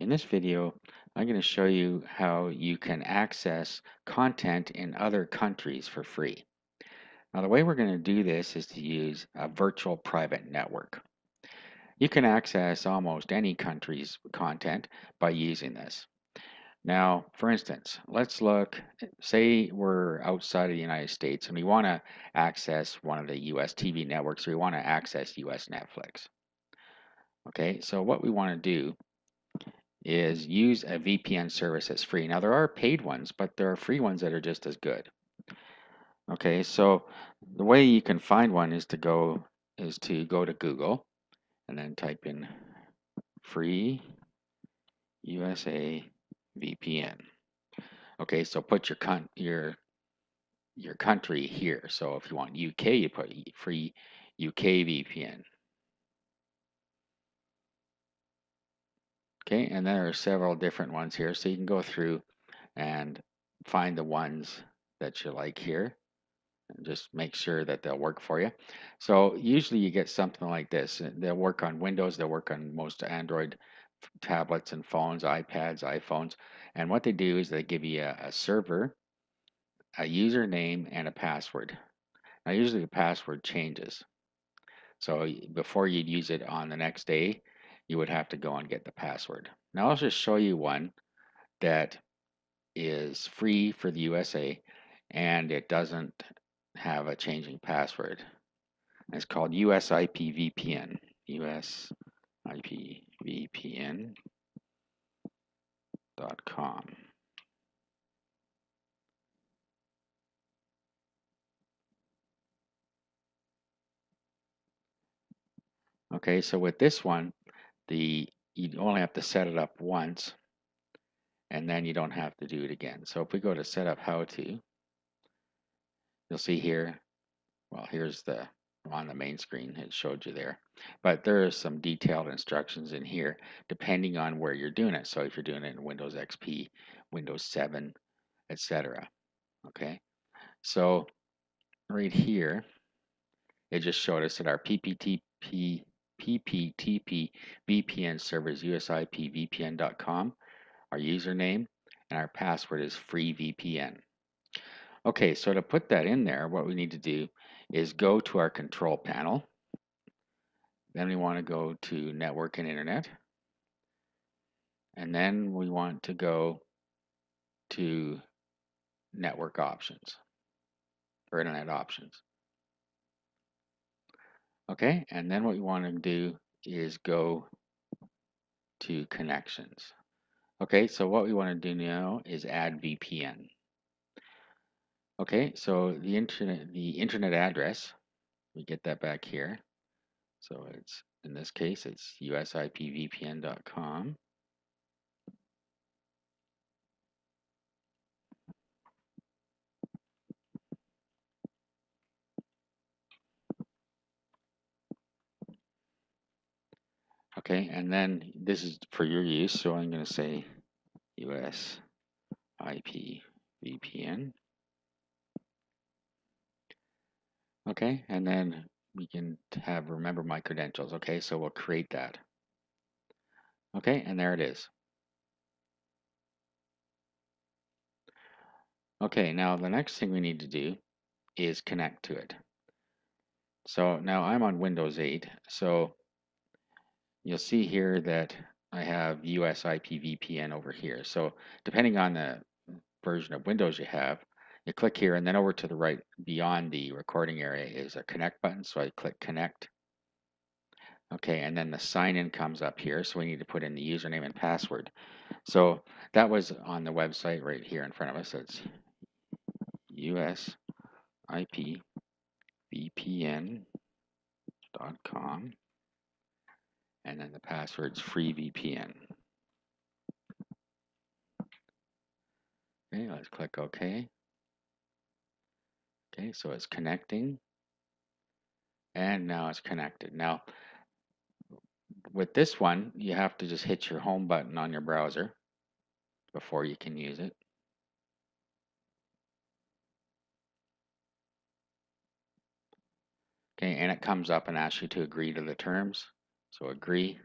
In this video, I'm going to show you how you can access content in other countries for free. Now, the way we're going to do this is to use a virtual private network. You can access almost any country's content by using this. Now, for instance, let's look, say we're outside of the United States and we want to access one of the US TV networks, or we want to access US Netflix. Okay, so what we want to do is use a VPN service that's free. Now, there are paid ones, but there are free ones that are just as good. Okay, so the way you can find one is to go to Google and then type in free USA VPN. Okay, so put your country here. So if you want UK, you put free UK VPN. Okay, and there are several different ones here, so you can go through and find the ones that you like here and just make sure that they'll work for you. So usually you get something like this. They'll work on Windows, they'll work on most Android tablets and phones, iPads, iPhones, and what they do is they give you a server, a username, and a password. Now usually the password changes, so before you'd use it on the next day, you would have to go and get the password. Now I'll just show you one that is free for the USA and it doesn't have a changing password. It's called USIPVPN. USIPVPN.com. Okay, so with this one, you only have to set it up once and then you don't have to do it again. So if we go to set up how to, you'll see here, well, here's the on the main screen it showed you there, but there are some detailed instructions in here depending on where you're doing it. So if you're doing it in Windows XP, Windows 7, etc. Okay, so right here it just showed us that our PPTP VPN server is USIPVPN.com. Our username and our password is FreeVPN. Okay, so to put that in there, what we need to do is go to our control panel. Then we want to go to Network and Internet. And then we want to go to Network Options or Internet Options. Okay, and then what you want to do is go to Connections. Okay, so what we want to do now is add VPN. Okay, so the internet address, we get that back here. So it's, in this case, it's usipvpn.com. Okay, and then this is for your use, so I'm going to say USIPVPN. Okay, and then we can have remember my credentials. Okay, so we'll create that. Okay, and there it is. Okay, now the next thing we need to do is connect to it. So now I'm on Windows 8, so you'll see here that I have USIPVPN over here. So depending on the version of Windows you have, you click here, and then over to the right beyond the recording area is a connect button. So I click connect. Okay, and then the sign in comes up here. So we need to put in the username and password. So that was on the website right here in front of us. It's USIPVPN.com. And then the password's FreeVPN. Okay, let's click OK. Okay, so it's connecting. And now it's connected. Now, with this one, you have to just hit your home button on your browser before you can use it. Okay, and it comes up and asks you to agree to the terms. So agree.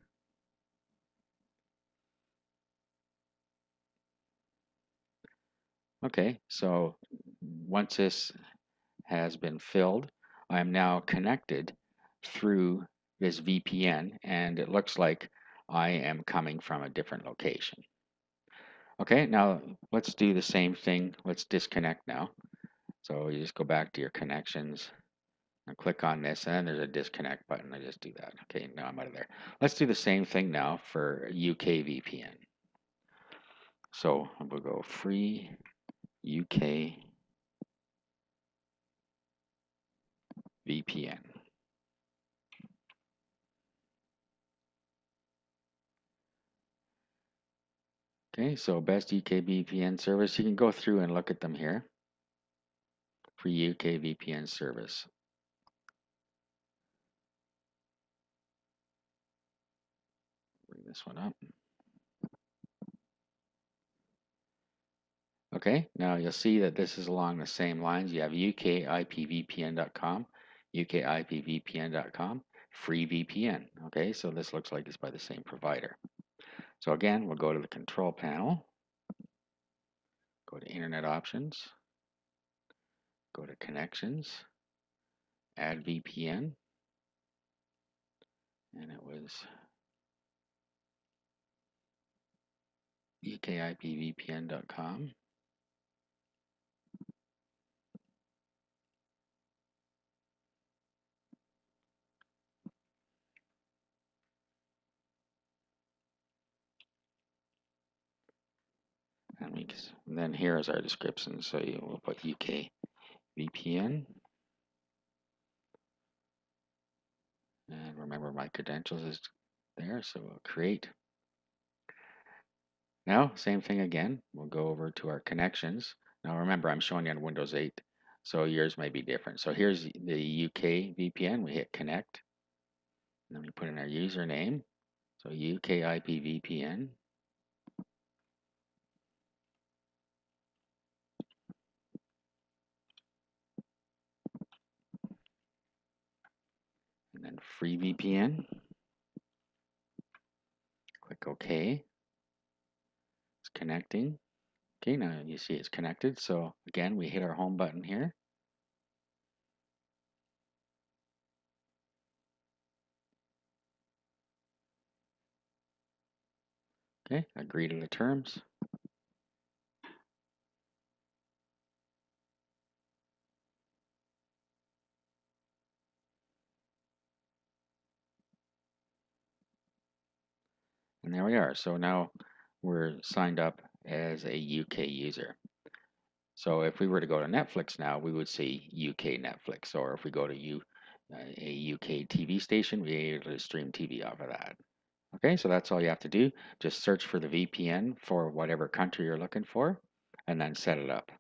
Okay, so once this has been filled, I am now connected through this VPN, and it looks like I am coming from a different location. Okay, now let's do the same thing. Let's disconnect now. So you just go back to your connections and click on this, and there's a disconnect button. I just do that. Okay, now I'm out of there. Let's do the same thing now for UKVPN. So I'm going to go free UKVPN. Okay, so best UKVPN service. You can go through and look at them here. Free UKVPN service. Bring this one up. Okay, now you'll see that this is along the same lines. You have UKIPVPN.com, UKIPVPN.com, free VPN. Okay, so this looks like it's by the same provider. So again, we'll go to the control panel, go to Internet Options, go to Connections, Add VPN, and it was UKIPVPN.com. And then here is our description. So you will put UKVPN. And remember, my credentials is there, so we'll create. Now, same thing again. We'll go over to our connections. Now, remember, I'm showing you on Windows 8, so yours may be different. So here's the UKVPN. We hit connect. And then we put in our username. So UKIPVPN. And free VPN. Click OK. It's connecting. Okay, now you see it's connected. So again, we hit our home button here. Okay, agree to the terms. And there we are. So now we're signed up as a UK user. So if we were to go to Netflix now, we would see UK Netflix. Or if we go to a UK TV station, we'd be able to stream TV off of that. Okay, so that's all you have to do. Just search for the VPN for whatever country you're looking for, and then set it up.